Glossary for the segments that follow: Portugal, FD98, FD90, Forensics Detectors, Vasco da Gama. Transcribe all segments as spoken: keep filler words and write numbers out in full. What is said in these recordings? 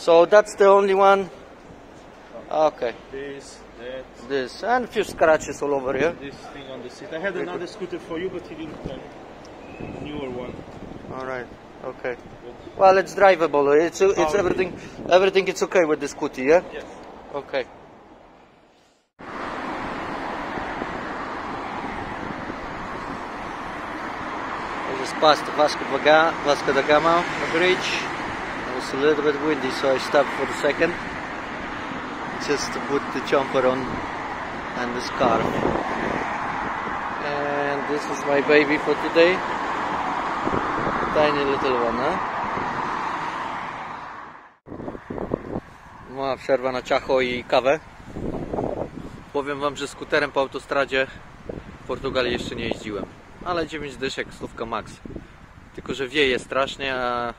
So that's the only one. Okay. This, that. This, and a few scratches all over here. This thing on the seat. I had another scooter for you, but you didn't come. A newer one. All right. Okay. Good. Well, it's drivable. It's it's Power everything. Is. Everything it's okay with the scooter, yeah. Yes. Okay. Just past the Vasco da Gama bridge. It was a little bit windy, so I stopped for a second just to put the jumper on and the scarf. And this is my baby for today, a tiny little one, huh? Mała przerwa na ciacho I kawę. Powiem wam, że skuterem po autostradzie w Portugalii jeszcze nie jeździłem. Ale dziewięć dyszek, stówka max. Tylko że wieje strasznie, a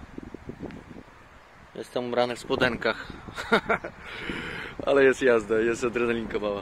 jestem ubrany w spodenkach. Ale jest jazda, jest adrenalinka mała.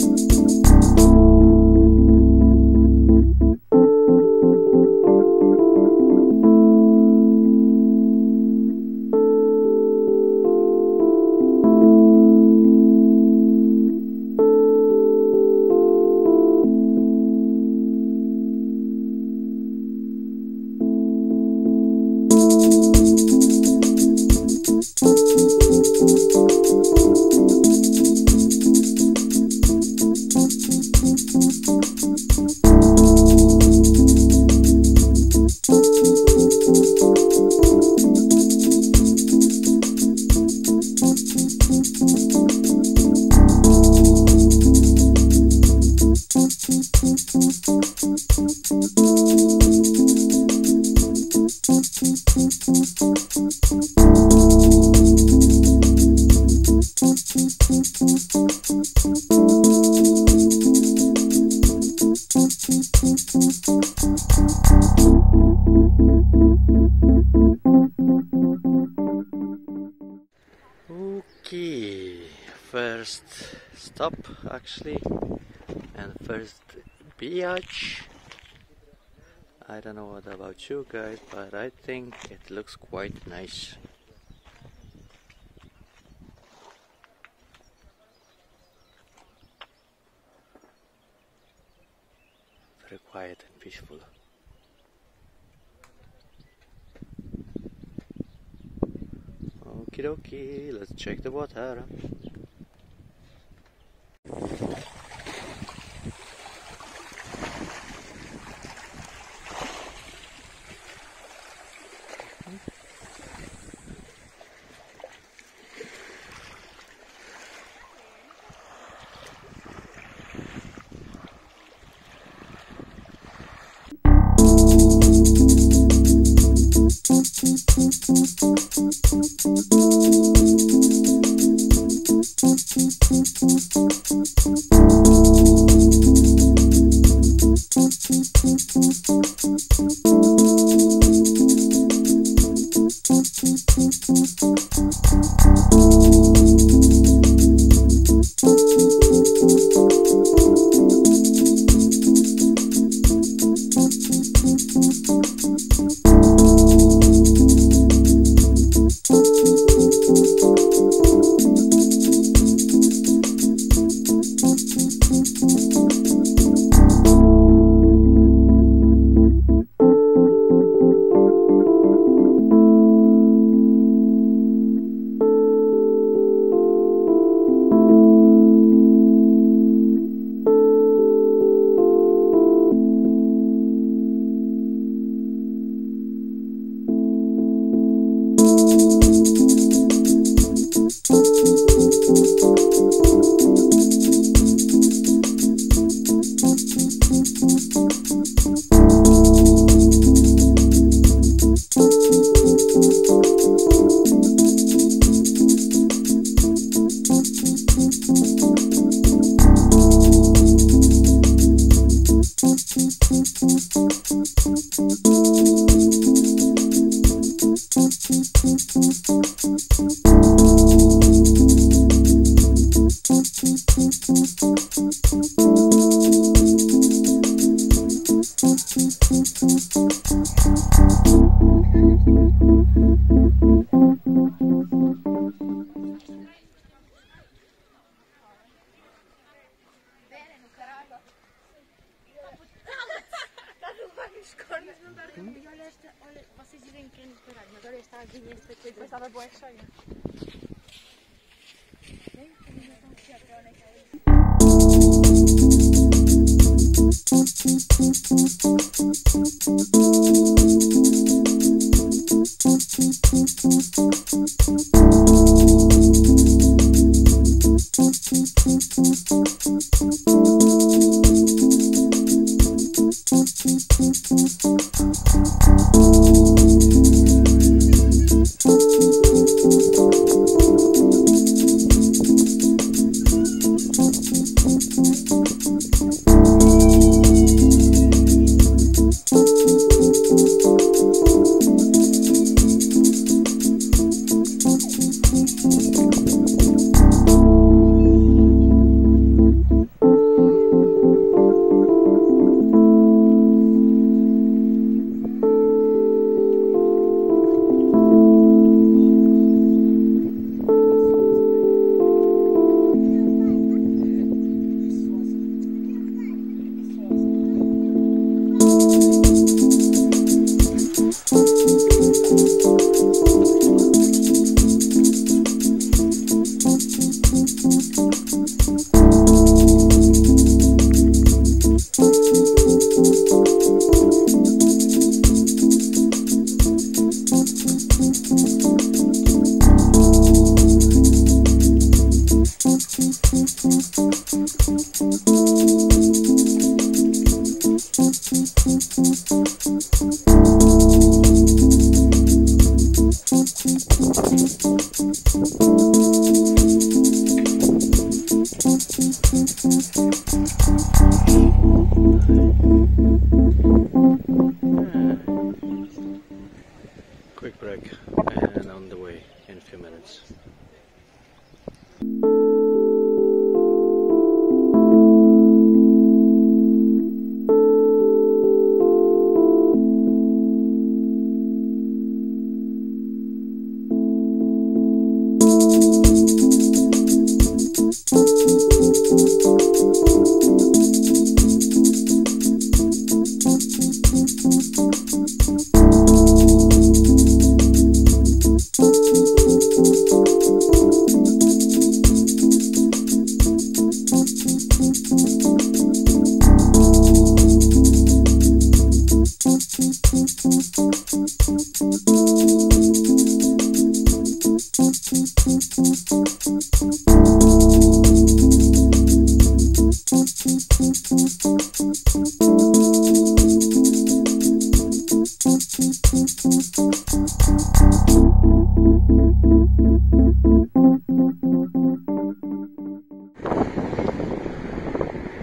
First stop actually, and first beach. I don't know what about you guys, but I think it looks quite nice. Very quiet and peaceful. Okie dokie, let's check the water.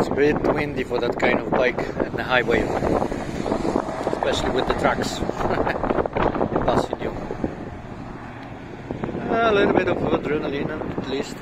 It's a bit windy for that kind of bike and the highway, especially with the tracks in Passidio. A little bit of adrenaline at least.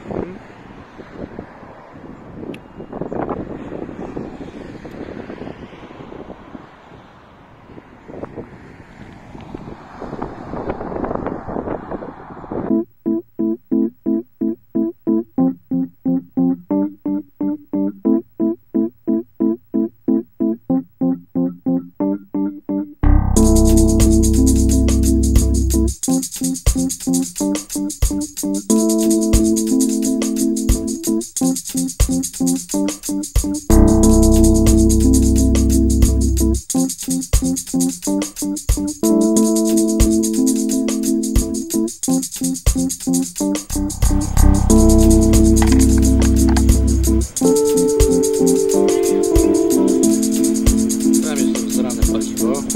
Well,